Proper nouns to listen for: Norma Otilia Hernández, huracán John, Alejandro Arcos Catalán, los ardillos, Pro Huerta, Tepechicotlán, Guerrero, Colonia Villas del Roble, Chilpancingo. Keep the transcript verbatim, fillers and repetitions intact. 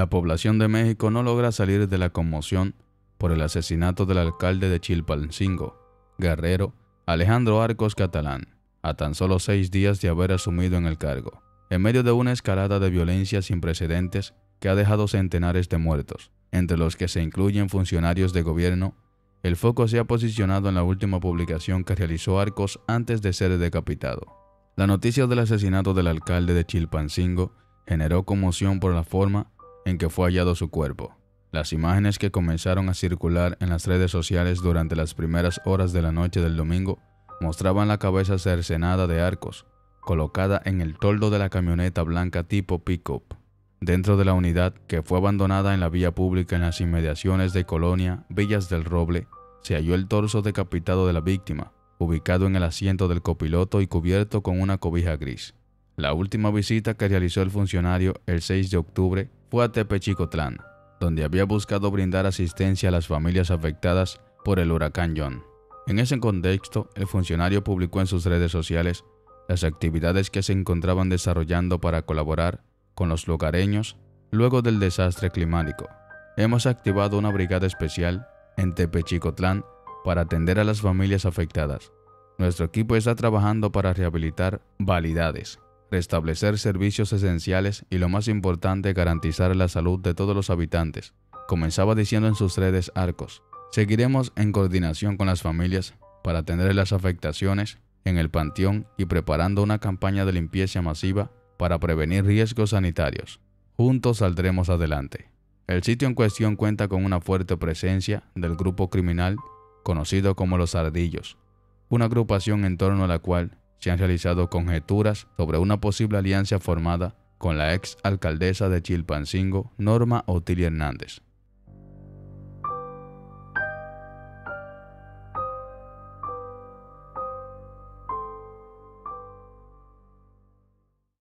La población de México no logra salir de la conmoción por el asesinato del alcalde de Chilpancingo, Guerrero, Alejandro Arcos Catalán, a tan solo seis días de haber asumido en el cargo, en medio de una escalada de violencia sin precedentes que ha dejado centenares de muertos, entre los que se incluyen funcionarios de gobierno. El foco se ha posicionado en la última publicación que realizó Arcos antes de ser decapitado. La noticia del asesinato del alcalde de Chilpancingo generó conmoción por la forma en que fue hallado su cuerpo. Las imágenes que comenzaron a circular en las redes sociales durante las primeras horas de la noche del domingo mostraban la cabeza cercenada de Arcos, colocada en el toldo de la camioneta blanca tipo pick-up, dentro de la unidad que fue abandonada en la vía pública en las inmediaciones de Colonia Villas del Roble. Se halló el torso decapitado de la víctima, ubicado en el asiento del copiloto y cubierto con una cobija gris. La última visita que realizó el funcionario el seis de octubre fue a Tepechicotlán, donde había buscado brindar asistencia a las familias afectadas por el huracán John. En ese contexto, el funcionario publicó en sus redes sociales las actividades que se encontraban desarrollando para colaborar con los lugareños luego del desastre climático. Hemos activado una brigada especial en Tepechicotlán para atender a las familias afectadas. Nuestro equipo está trabajando para rehabilitar vialidades, restablecer servicios esenciales y, lo más importante, garantizar la salud de todos los habitantes, comenzaba diciendo en sus redes Arcos. Seguiremos en coordinación con las familias para atender las afectaciones en el panteón y preparando una campaña de limpieza masiva para prevenir riesgos sanitarios. Juntos saldremos adelante. El sitio en cuestión cuenta con una fuerte presencia del grupo criminal conocido como los Ardillos, una agrupación en torno a la cual se han realizado conjeturas sobre una posible alianza formada con la ex alcaldesa de Chilpancingo, Norma Otilia Hernández.